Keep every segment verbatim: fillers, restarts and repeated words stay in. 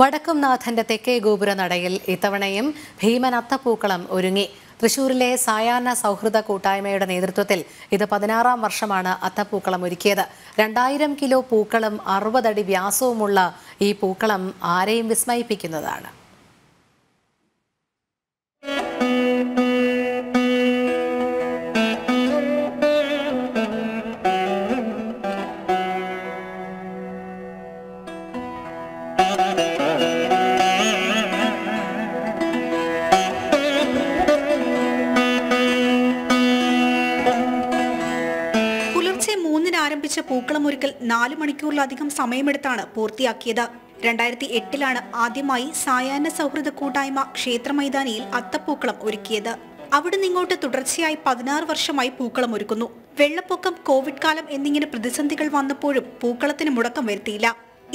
വടക്കും നാഥന്റെ തെക്കേ ഗോപുര നടയിൽ ഇത്തവണയും ഭീമൻ അത്തപ്പൂക്കളം ഒരുങ്ങി. തൃശൂരിലെ സായാഹ്ന സൗഹൃദ കൂട്ടായ്മയുടെ നേതൃത്വത്തിൽ ഇത് പതിനാറാം വർഷമാണ് അത്തപ്പൂക്കളം ഒരുക്കിയത്. രണ്ടായിരം കിലോ പൂക്കളും അറുപതടി വ്യാസവുമുള്ള ഈ പൂക്കളം ആരെയും വിസ്മയിപ്പിക്കുന്നതാണ്. ആരംഭിച്ച പൂക്കളം ഒരുക്കൽ നാല് മണിക്കൂറിലധികം സമയമെടുത്താണ് പൂർത്തിയാക്കിയത്. രണ്ടായിരത്തി എട്ടിലാണ് ആദ്യമായി സായാഹ്ന സൗഹൃദ കൂട്ടായ്മ ക്ഷേത്ര മൈതാനിയിൽ അത്തപ്പൂക്കളം ഒരുക്കിയത്. അവിടെ നിന്നിങ്ങോട്ട് തുടർച്ചയായി പതിനാറ് വർഷമായി പൂക്കളം ഒരുക്കുന്നു. വെള്ളപ്പൊക്കം, കോവിഡ് കാലം എന്നിങ്ങനെ പ്രതിസന്ധികൾ വന്നപ്പോഴും പൂക്കളത്തിന് മുടക്കം വരുത്തിയില്ല.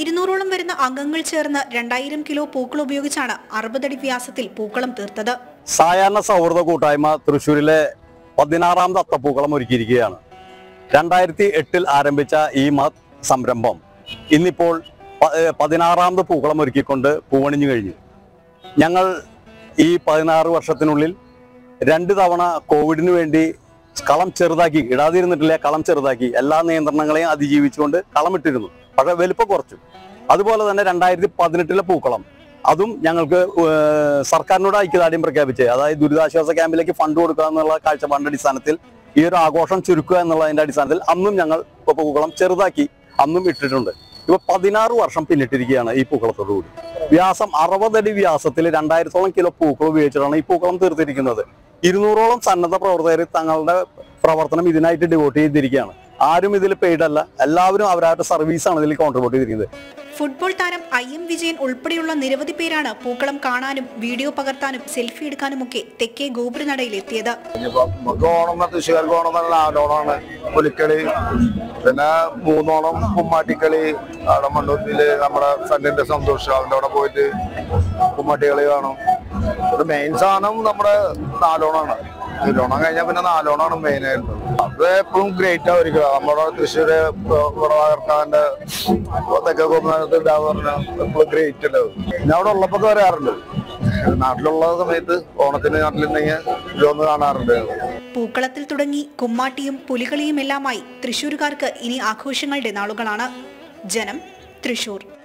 ഇരുന്നൂറോളം വരുന്ന അംഗങ്ങൾ ചേർന്ന് രണ്ടായിരം കിലോ പൂക്കളം ഉപയോഗിച്ചാണ് അറുപതടി വ്യാസത്തിൽ പൂക്കളം തീർത്തത്. സായാഹ്ന സൗഹൃദ കൂട്ടായ്മ തൃശ്ശൂരിലെ പതിനാറാമത് അത്തപ്പൂക്കളം ഒരുക്കിയിരിക്കുകയാണ്. രണ്ടായിരത്തി എട്ടിൽ ആരംഭിച്ച ഈ മഹത് സംരംഭം ഇന്നിപ്പോൾ പതിനാറാമത് പൂക്കളം ഒരുക്കിക്കൊണ്ട് പൂവണിഞ്ഞു കഴിഞ്ഞു. ഞങ്ങൾ ഈ പതിനാറ് വർഷത്തിനുള്ളിൽ രണ്ട് തവണ കോവിഡിന് വേണ്ടി കളം ചെറുതാക്കി, ഇടാതിരുന്നിട്ടില്ല, കളം ചെറുതാക്കി എല്ലാ നിയന്ത്രണങ്ങളെയും അതിജീവിച്ചുകൊണ്ട് കളമിട്ടിരുന്നു. പക്ഷേ വലിപ്പം കുറച്ചു. അതുപോലെ തന്നെ രണ്ടായിരത്തി പതിനെട്ടിലെ പൂക്കളം അതും ഞങ്ങൾക്ക് സർക്കാരിനോട് ഐക്യദാർഢ്യം പ്രഖ്യാപിച്ച്, അതായത് ദുരിതാശ്വാസ ക്യാമ്പിലേക്ക് ഫണ്ട് കൊടുക്കുക എന്നുള്ള കാഴ്ചപ്പാടിന്റെ അടിസ്ഥാനത്തിൽ ഈ ഒരു ആഘോഷം ചുരുക്കുക എന്നുള്ളതിന്റെ അടിസ്ഥാനത്തിൽ അന്നും ഞങ്ങൾ പൂക്കളം ചെറുതാക്കി അന്നും ഇട്ടിട്ടുണ്ട്. ഇപ്പൊ പതിനാറ് വർഷം പിന്നിട്ടിരിക്കുകയാണ് ഈ പൂക്കളത്തോടുകൂടി. വ്യാസം അറുപതടി വ്യാസത്തിൽ രണ്ടായിരത്തോളം കിലോ പൂക്കൾ ഉപയോഗിച്ചിട്ടാണ് ഈ പൂക്കളം തീർത്തിരിക്കുന്നത്. ഇരുന്നൂറോളം സന്നദ്ധ പ്രവർത്തകർ തങ്ങളുടെ പ്രവർത്തനം ഇതിനായിട്ട് ഡിവോട്ട് ചെയ്തിരിക്കുകയാണ്. ആരും ഇതിൽ പെയ്ഡല്ല, എല്ലാവരും അവരുടെ സർവീസാണ് ഇതിൽ കോൺട്രിബ്യൂട്ട് ചെയ്തിരിക്കുന്നത്. ഫുട്ബോൾ താരം ഐ എം വിജയൻ ഉൾപ്പെടെയുള്ള നിരവധി പേരാണ് പൂക്കളം കാണാനും വീഡിയോ പകർത്താനും സെൽഫി എടുക്കാനും ഒക്കെ തെക്കേ ഗോപുരനടയിൽ എത്തിയത്. ഓണമാണ് പുലിക്കളി, പിന്നെ മൂന്നോണം കുമ്മാട്ടിക്കളി, അവിടെ മണ്ണൂരില് നമ്മുടെ സണ്ണിന്റെ സന്തോഷം, അവൻ്റെ അവിടെ പോയിട്ട് കുമ്മാട്ടിക്കളി കാണും. ഒരു മെയിൻ സാധനം നമ്മുടെ നാലോണമാണ്. തിരുവോണം കഴിഞ്ഞാൽ പിന്നെ നാലോണമാണ് മെയിനായിട്ടുള്ളത്. അത് എപ്പോഴും ഗ്രേറ്റ് ആയിരിക്കും. നമ്മുടെ തൃശ്ശൂര് കർത്താവിന്റെ തെക്കേ ഗോപുരനടയിൽ ഉണ്ടാവാറുണ്ട്, എപ്പോഴും ഗ്രേറ്റ് ഉണ്ടാവും. പിന്നെ അവിടെ ഉള്ളപ്പൊക്കെ വരാറുണ്ട്. നാട്ടിലുള്ള സമയത്ത് ഓണത്തിന് നാട്ടിലുണ്ടെങ്കിൽ ഇതൊന്ന് കാണാറുണ്ട്. പൂക്കളത്തിൽ തുടങ്ങി കുമ്മാട്ടിയും പുലികളിയും എല്ലാമായി തൃശ്ശൂരുകാർക്ക് ഇനി ആഘോഷങ്ങളുടെ നാളുകളാണ്. ജനം, തൃശ്ശൂർ.